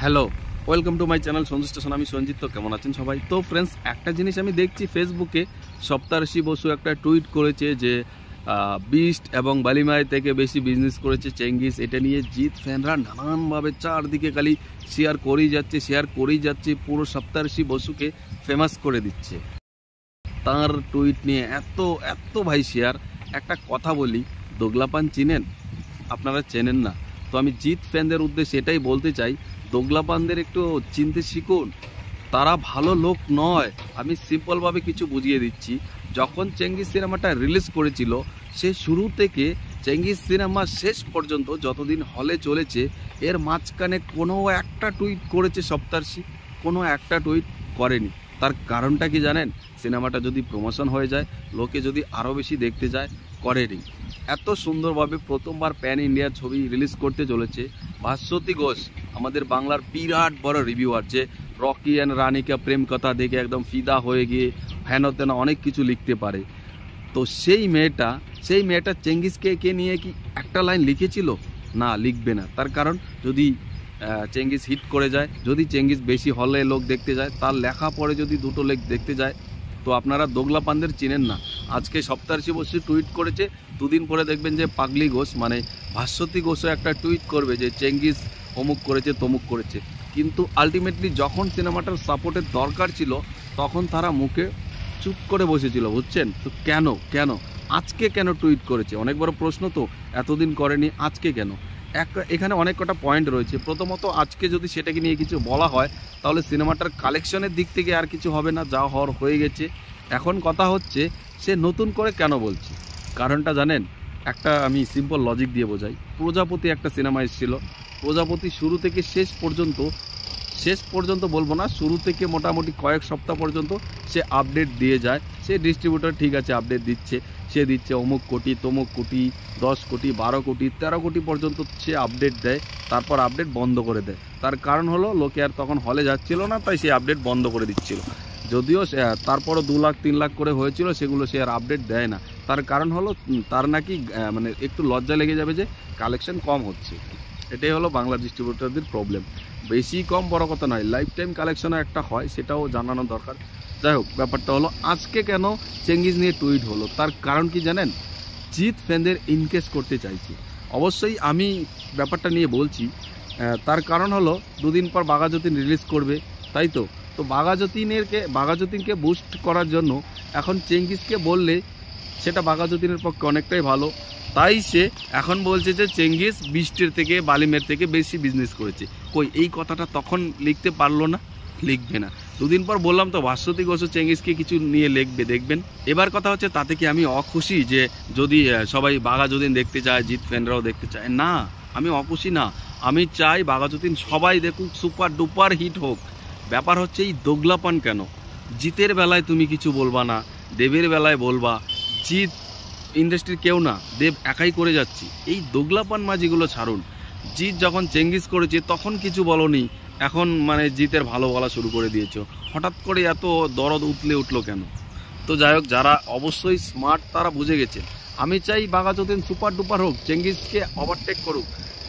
Hello welcome to my channel Sandhu station. आमी सन्जित। तो केमन आछेन सबाई? तो फ्रेंड्स, एक जिनिस आमी देखछि फेसबुके सप्तार्शी बसु एक ट्वीट करेछे जे बीस्ट एवं बालिमाय थेके बेशी बिजनेस करेछे चेंगिज। एटा निये जीत फैनरा नानानभावे चारदिके खाली शेयर करेई जाच्छे पुरो सप्तार्शी बसुके फेमास करे दिच्छे। तार ट्वीट निये एतो एतो भाई शेयर। एक कथा बोली, दोगलापान चिनेन? आपनारा चेनेन ना। तो आमी जीत फैनदेर उद्देश्ये एटाई बोलते चाई, दोगलापानदेर एकटु चिनते शिखुन। तारा भालो लोक नय। आमी सिम्पल भावे किछु बुझिए दिच्छी। जखन चेंगिज सिनेमाटा रिलीज करेछिलो से शुरू थेके चेंगिज सिनेमा शेष पर्यन्त जतदिन हले चलेछे एर माझखाने कोनो एकटा टुइट करेछे सप्तार्शी, कोनो एकटा टुइट करेनी। तार कारणटा कि जानेन? सिनेमाटा जदि प्रमोशन हये जाय, लोके जदि आरो बेशी देखते जाय, करेनी। एत सुंदर भावे प्रथमबार पैन इंडिया छवि रिलीज करते चलेछे। भास्वती घोष आमादेर बांगलार बिराट बड़ो रिव्यूअर जे रॉकी एंड रानी का प्रेम कथा देखे एकदम फिदा होए गए, हेन तेना अनेक किछु लिखते पारे। तो सेई मेटा चेंगिजके के निये कि एकटा लाइन लिखेछिलो ना, लिखबे ना। तार कारण जदि चेंगिज हिट करे जाए, जदि चेंगिज बेशी हले लोक देखते जाए, तार लेखा पड़े जदि दुटो लेख देखते जाए, तो आपनारा दोगलापानदेर चिनेन ना। आज के सप्तार्शी बसु ट्वीट करेछे, दुदिन परे देखबेन जे पागली घोष माने भास्वती घोषो एकटा ट्वीट करबे जे चेंगिज अमुक करेछे तमुक करेछे, किन्तु आल्टिमेटली जखन सिनेमाटार सापोर्टेर दरकार छिलो तखन तारा मुखे चुप करे बसेछिलो। बुझछेन तो केन आजके केन ट्वीट करेछे? अनेक बड़ो प्रश्न। तो एतदिन करेनि, आजके केन? एखाने अनेक कटा पॉइंट रयेछे। प्रथमत आजके जदि सेटाके निये किछु बला हय ताहले सिनेमाटार कालेक्शनेर दिक थेके आर किछु होबे ना, जा हर हये गेछे। एखन कथा हच्छे से नतून करे केन बोलछे। कारणटा जानेन? एकटा आमी सिम्पल लजिक दिये बोझाई। प्रजापति एकटा सिनेमा एसेछिलो। प्रजापति शुरू थेके শেষ পর্যন্ত বলবো না, শুরু থেকে মোটামুটি কয়েক সপ্তাহ পর্যন্ত সে আপডেট দিয়ে যায়। সে ডিস্ট্রিবিউটর ঠিক আছে আপডেট দিচ্ছে, সে দিচ্ছে অমুক কোটি তমুক কোটি 10 কোটি 12 কোটি 13 কোটি পর্যন্ত সে আপডেট দেয়, তারপর আপডেট বন্ধ করে দেয়। তার কারণ হলো লোকে আর তখন হলে যাচ্ছিল না, তাই সে আপডেট বন্ধ করে দিচ্ছিল। যদিও তারপরও 2 লাখ 3 লাখ করে হয়েছিল, সেগুলো সে আর আপডেট দেয় না। তার কারণ হলো তার নাকি মানে একটু লজ্জা লেগে যাবে যে কালেকশন কম হচ্ছে। এটাই হলো বাংলা ডিস্ট্রিবিউটরদের প্রবলেম। বেশি কম বড় কথা নয়, লাইফ টাইম কালেকশনও একটা হয়, সেটাও জানানো দরকার। যাই হোক, ব্যাপারটা হলো আজকে কেন চেঙ্গিজ নিয়ে টুইট হলো তার কারণ কি জানেন? জিত ফ্যানদের ইনকেস করতে চাইছি। অবশ্যই আমি ব্যাপারটা নিয়ে বলছি। তার কারণ হলো দুদিন পর বাঘা যতীন রিলিজ করবে, তাই তো? তো বাঘা যতীনকে বুস্ট করার জন্য এখন চেঙ্গিজকে বললে সেটা বাঘা যতীনের পক্ষে অনেকটাই ভালো। তাই সে এখন বলছে যে চেঙ্গিজ বিস্টের থেকে বালিমের থেকে বেশি বিজনেস করেছে। কই এই কথাটা তখন লিখতে পারলো না, লিখবে না। দুদিন পর বললাম তো ভাস্বতী ঘোষ চেঙ্গিজকে কিছু নিয়ে লিখবে, দেখবেন। এবার কথা হচ্ছে তাতে কি আমি অখুশি যে যদি সবাই বাঘা যতীন দেখতে চায়, জিত ফ্যানরাও দেখতে চায়? না, আমি অখুশি না। আমি চাই বাঘা যতীন সবাই দেখুক, সুপার ডুপার হিট হোক। ব্যাপার হচ্ছে এই দোগলাপান কেন? জিতের বেলায় তুমি কিছু বলবা না, দেবের বেলায় বলবা। জিত ইন্ডাস্ট্রির কেউ না, দেব একাই করে যাচ্ছি। এই দোগলাপান মাঝিগুলো ছাড়ুন। জিত যখন চেঙ্গিজ করেছে তখন কিছু বলনি, এখন মানে জিতের ভালো বলা শুরু করে দিয়েছো। হঠাৎ করে এত দরদ উতলে উঠলো কেন? তো যাই হোক, যারা অবশ্যই স্মার্ট তারা বুঝে গেছে। আমি চাই বাঘা যতীন সুপার ডুপার হোক, চেঙ্গিজকে ওভারটেক করুক,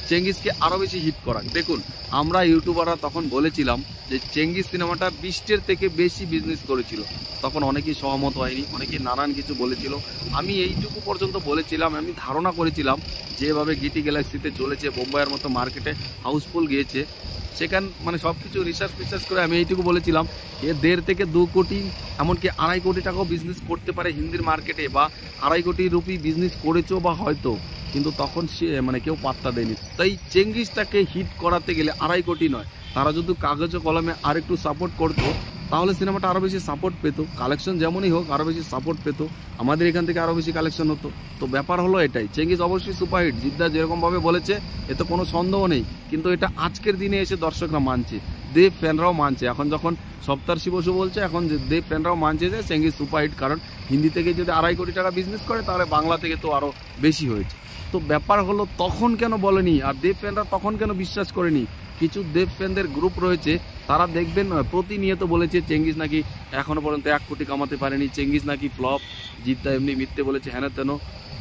চেঙ্গিজকে আরও বেশি হিট করাক। দেখুন, আমরা ইউটিউবাররা তখন বলেছিলাম যে চেঙ্গিজ সিনেমাটা 20-এর থেকে বেশি বিজনেস করেছিল। তখন অনেকেই সহমত হয়নি, অনেকেই নানান কিছু বলেছিল। আমি এইটুকু পর্যন্ত বলেছিলাম, আমি ধারণা করেছিলাম যেভাবে গিটি গ্যালাক্সিতে চলেছে, বোম্বাইয়ের মতো মার্কেটে হাউসফুল গিয়েছে, সেখান মানে সব কিছু রিসার্চ করে আমি এইটুকু বলেছিলাম এ 1.5 থেকে 2 কোটি এমনকি 2.5 কোটি টাকাও বিজনেস করতে পারে হিন্দির মার্কেটে, বা 2.5 কোটি রুপি বিজনেস করেছো বা হয়তো। কিন্তু তখন সে মানে কেউ পাত্তা দেয়নি। তাই চেঙ্গিজটাকে হিট করাতে গেলে 2.5 কোটি নয়, তারা যদি কাগজ ও কলমে আরেকটু সাপোর্ট করতো তাহলে সিনেমাটা আরও বেশি সাপোর্ট পেতো। কালেকশন যেমনই হোক আরও বেশি সাপোর্ট পেতো, আমাদের এখান থেকে আরও বেশি কালেকশন হতো। তো ব্যাপার হলো এটাই, চেঙ্গিজ অবশ্যই সুপারহিট, জিদ্দা যেরকমভাবে বলেছে এতে কোনো সন্দেহ নেই। কিন্তু এটা আজকের দিনে এসে দর্শকরা মানছে, দেব ফ্যানরাও মানছে। এখন যখন সপ্তার্শী বসু বলছে, এখন দেব ফ্যানরাও মানছে যে চেঙ্গিজ সুপারহিট, কারণ হিন্দি থেকে যদি 2.5 কোটি টাকা বিজনেস করে তাহলে বাংলা থেকে তো আরও বেশি হয়েছে। তো ব্যাপার হলো তখন কেন বলেনি আর দেব ফ্যানরা তখন কেন বিশ্বাস করেনি? কিছু দেব ফ্যানদের গ্রুপ রয়েছে, তারা দেখবেন প্রতিনিয়ত বলেছে চেঙ্গিজ নাকি এখনও পর্যন্ত 1 কোটি কামাতে পারেনি, চেঙ্গিজ নাকি ফ্লপ, জিতটা এমনি মিথ্যে বলেছে, হেন তেন।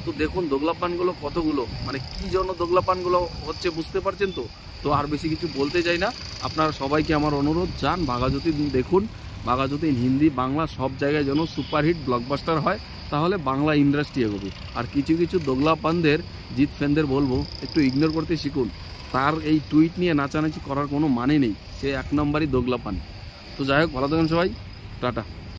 তো দেখুন দোগলাপানগুলো কতগুলো, মানে কী জন্য দোগলাপানগুলো হচ্ছে বুঝতে পারছেন তো? तो और बेशी किछु बोलते चाइ ना आपनारा सबाइके आमार अनुरोध जान बाघा जतिन देखुन। बाघा जतिन हिंदी बांगला सब जायगाय जेन सुपारहिट ब्लकबास्टर हय ताहले बांगला इंडस्ट्री एगोबे। और किछु किछु दोगला पानदेर जित फैनदेर बोलबो एकटु इगनोर करते शिखुन, तार एई टुइट निये नाचानाचि करार कोनो मानेई नेई, से एक नम्बरई दोगला पान। तो जाई होक भालो थाकेन सबाई, टाटा।